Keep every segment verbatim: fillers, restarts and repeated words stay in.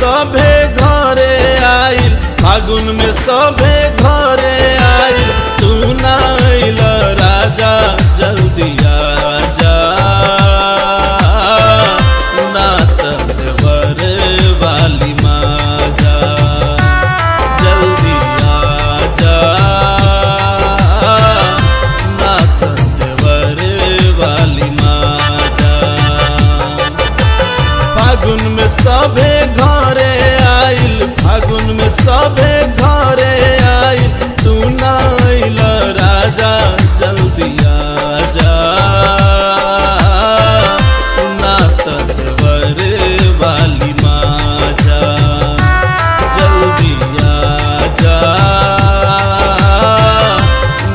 सबे घरे आइल, फागुन में सबे घरे आइल, सुनाइल राजा जल्दी आजा, नाथ देवर वाली माजा, जल्दी आजा, नाथ देवर वाली माजा। फागुन में सबे घरे आइल, फागुन में सबे घरे आइल, सुनाइल राजा जल्दी आजा, नाथ देवर वाली माजा, जल्दी आजा,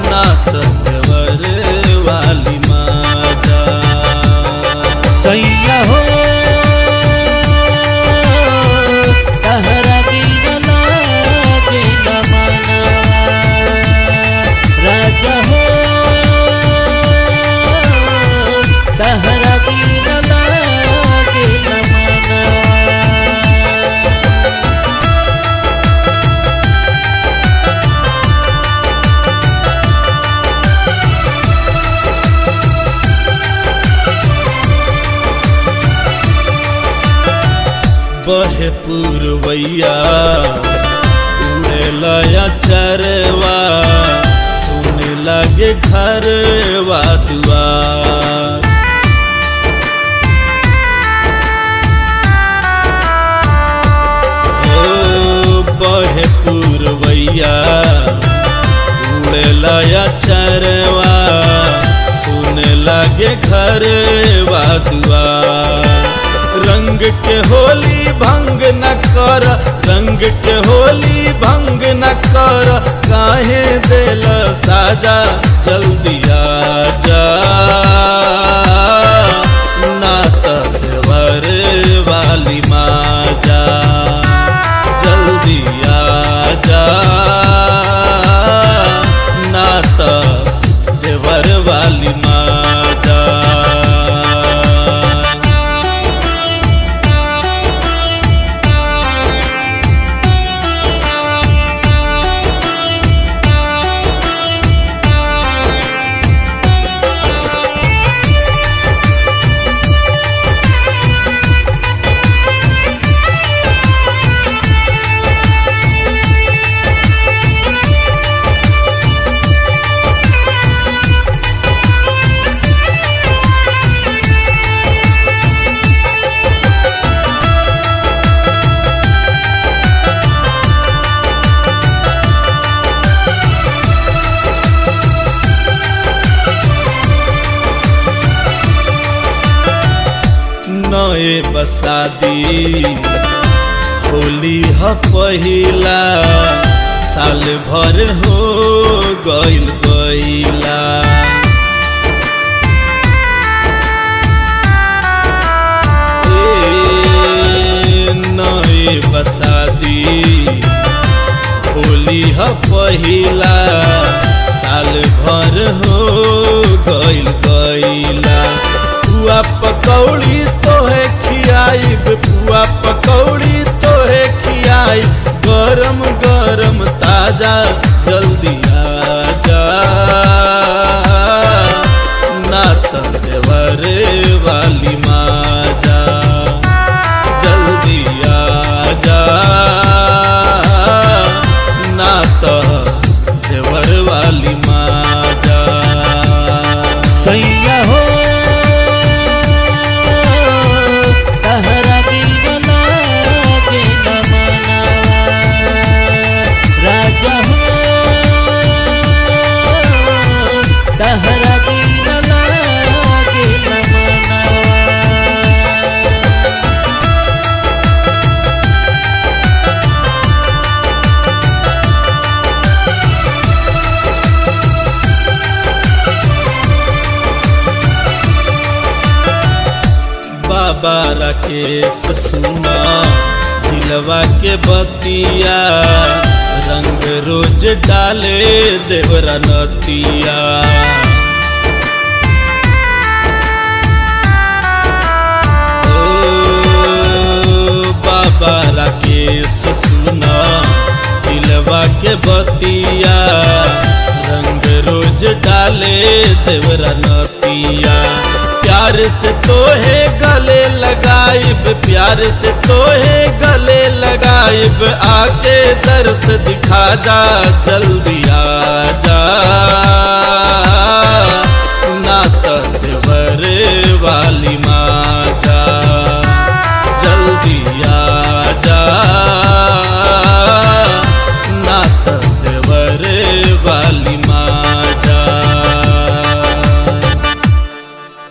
नाथ देवर वाली माजा। सैया हो बहे पूर्वैया लया चरवा, सुने लगे घरवा दुआर, बहे पूर्वैया लया चरवा, सुने लगे घरवा दुआर। रंग के होली भंग न कर, रंग के होली भंग न कर, काहे देल साजा जल्दी आजा, नाथ देवर वाली माजा, जल्दी आजा, नाथ देवर वाली माजा। नए बसादी होली ह पहिला, साल भर हो गइल गइला, नए बसादी होली ह पहिला, साल भर हो गइल गइला। पुआ पकौड़ी तोहे खियाइब, पुआ पकौड़ी तोहे खियाइब, गरम गरम ताजा जल्दी आजा, नाथ देवर वाली माजा, जल्दी आजा, नाथ देवर वाली माजा। सैया हो बाबा राकेश सुना दिलवा के बतिया, रंग रोज डाले देवरा नतिया, ओ बाबा राकेश। सुना दिलवा के बतिया रंग रोज डाले देवरा नतिया। प्यार से तोहे गले लगाइब प्यार से तोहे गले लगाइब आके दर्श दिखा जा जल्दी आजा ना तो देवर वाली माजा जल्दी आजा ना तो देवर वाली माँ।